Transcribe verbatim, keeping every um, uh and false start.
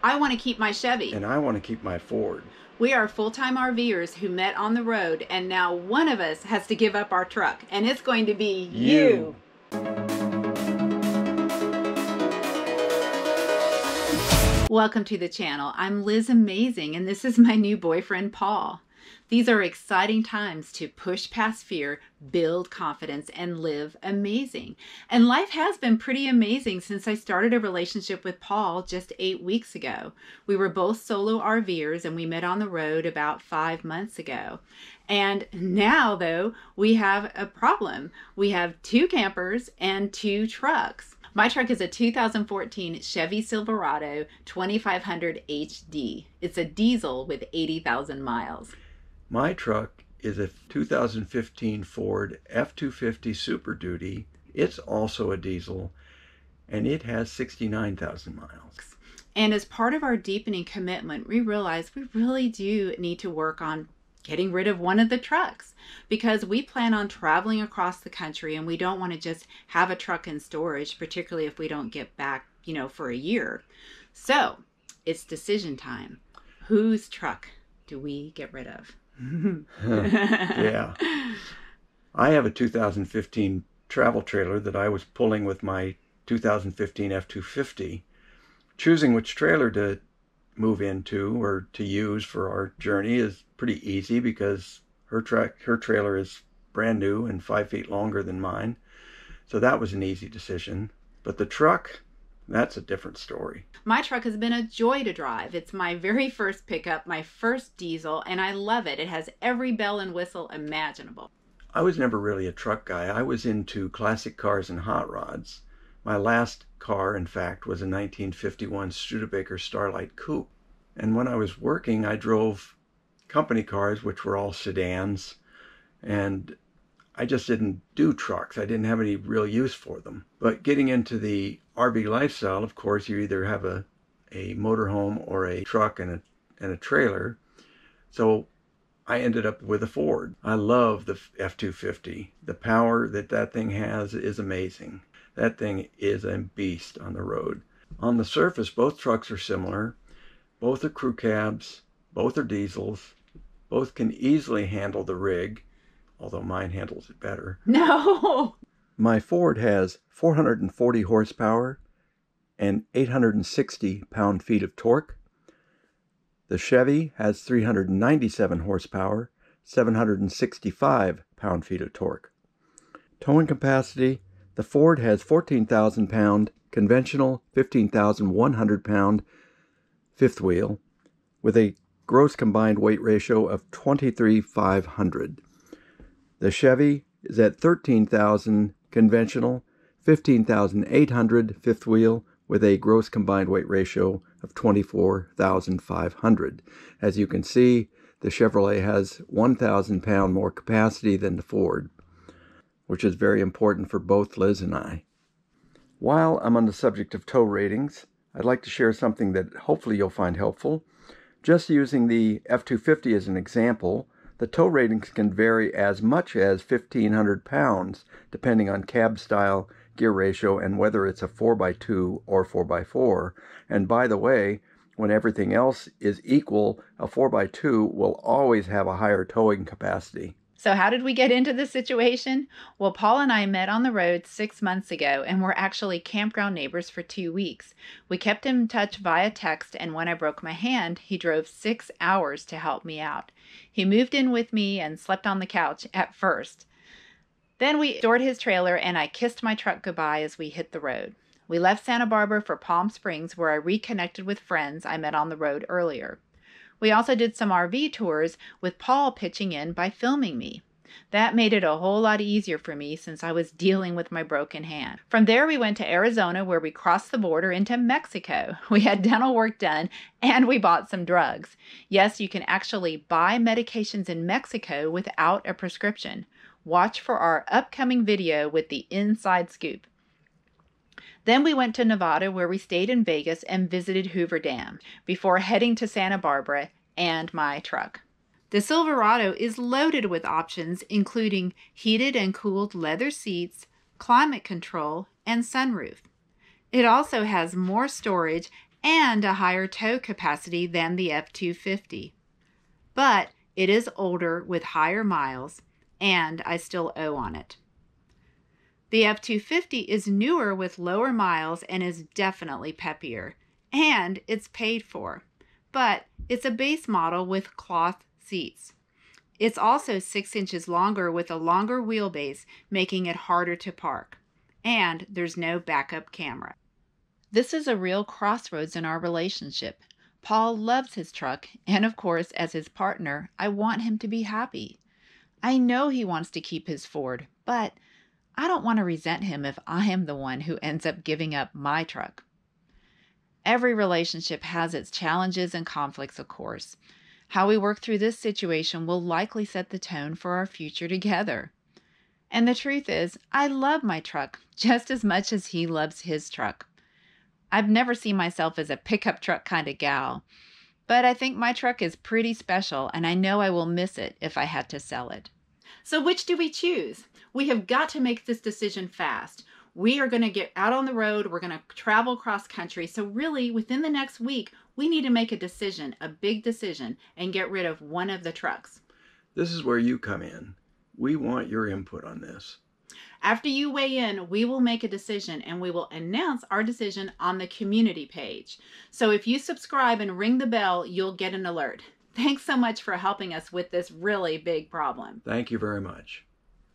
I want to keep my Chevy. And I want to keep my Ford. We are full-time R Vers who met on the road, and now one of us has to give up our truck, and it's going to be you. you. Welcome to the channel. I'm Liz Amazing, and this is my new boyfriend, Paul. These are exciting times to push past fear, build confidence, and live amazing. And life has been pretty amazing since I started a relationship with Paul just eight weeks ago. We were both solo R Vers and we met on the road about five months ago. And now, though, we have a problem. We have two campers and two trucks. My truck is a two thousand fourteen Chevy Silverado twenty-five hundred H D. It's a diesel with eighty thousand miles. My truck is a two thousand fifteen Ford F two fifty Super Duty. It's also a diesel, and it has sixty-nine thousand miles. And as part of our deepening commitment, we realized we really do need to work on getting rid of one of the trucks, because we plan on traveling across the country, and we don't want to just have a truck in storage, particularly if we don't get back, you know, for a year. So it's decision time. Whose truck do we get rid of? Yeah. I have a two thousand fifteen travel trailer that I was pulling with my two thousand fifteen F two fifty. Choosing which trailer to move into or to use for our journey is pretty easy, because her track her trailer is brand new and five feet longer than mine. So that was an easy decision. But the truck, that's a different story. My truck has been a joy to drive. It's my very first pickup, my first diesel, and I love it. It has every bell and whistle imaginable. I was never really a truck guy. I was into classic cars and hot rods. My last car, in fact, was a nineteen fifty-one Studebaker Starlight Coupe. And when I was working, I drove company cars, which were all sedans, and I just didn't do trucks. I didn't have any real use for them. But getting into the R V lifestyle, of course, you either have a, a motorhome or a truck and a, and a trailer. So I ended up with a Ford. I love the F two fifty. The power that that thing has is amazing. That thing is a beast on the road. On the surface, both trucks are similar. Both are crew cabs. Both are diesels. Both can easily handle the rig, although mine handles it better. No! My Ford has four hundred forty horsepower and eight hundred sixty pound-feet of torque. The Chevy has three hundred ninety-seven horsepower, seven hundred sixty-five pound-feet of torque. Towing capacity, the Ford has fourteen thousand pound, conventional fifteen thousand one hundred pound fifth wheel, with a gross combined weight ratio of twenty-three thousand five hundred. The Chevy is at thirteen thousand conventional, fifteen thousand eight hundred fifth wheel, with a gross combined weight ratio of twenty-four thousand five hundred. As you can see, the Chevrolet has one thousand pound more capacity than the Ford, which is very important for both Liz and I. While I'm on the subject of tow ratings, I'd like to share something that hopefully you'll find helpful. Just using the F two fifty as an example, the tow ratings can vary as much as fifteen hundred pounds, depending on cab style, gear ratio, and whether it's a four by two or four by four. And by the way, when everything else is equal, a four by two will always have a higher towing capacity. So how did we get into this situation? Well, Paul and I met on the road six months ago, and we're actually campground neighbors for two weeks. We kept in touch via text, and when I broke my hand, he drove six hours to help me out. He moved in with me and slept on the couch at first. Then we stored his trailer, and I kissed my truck goodbye as we hit the road. We left Santa Barbara for Palm Springs, where I reconnected with friends I met on the road earlier. We also did some R V tours, with Paul pitching in by filming me. That made it a whole lot easier for me, since I was dealing with my broken hand. From there, we went to Arizona, where we crossed the border into Mexico. We had dental work done, and we bought some drugs. Yes, you can actually buy medications in Mexico without a prescription. Watch for our upcoming video with the inside scoop. Then we went to Nevada, where we stayed in Vegas and visited Hoover Dam before heading to Santa Barbara and my truck. The Silverado is loaded with options, including heated and cooled leather seats, climate control, and sunroof. It also has more storage and a higher tow capacity than the F two fifty. But it is older with higher miles, and I still owe on it. The F two fifty is newer with lower miles and is definitely peppier, and it's paid for, but it's a base model with cloth seats. It's also six inches longer with a longer wheelbase, making it harder to park, and there's no backup camera. This is a real crossroads in our relationship. Paul loves his truck, and of course, as his partner, I want him to be happy. I know he wants to keep his Ford, but I don't want to resent him if I am the one who ends up giving up my truck. Every relationship has its challenges and conflicts, of course. How we work through this situation will likely set the tone for our future together. And the truth is, I love my truck just as much as he loves his truck. I've never seen myself as a pickup truck kind of gal, but I think my truck is pretty special, and I know I will miss it if I had to sell it. So which do we choose? We have got to make this decision fast. We are going to get out on the road. We're going to travel cross country. So really, within the next week, we need to make a decision, a big decision, and get rid of one of the trucks. This is where you come in. We want your input on this. After you weigh in, we will make a decision, and we will announce our decision on the community page. So if you subscribe and ring the bell, you'll get an alert. Thanks so much for helping us with this really big problem. Thank you very much.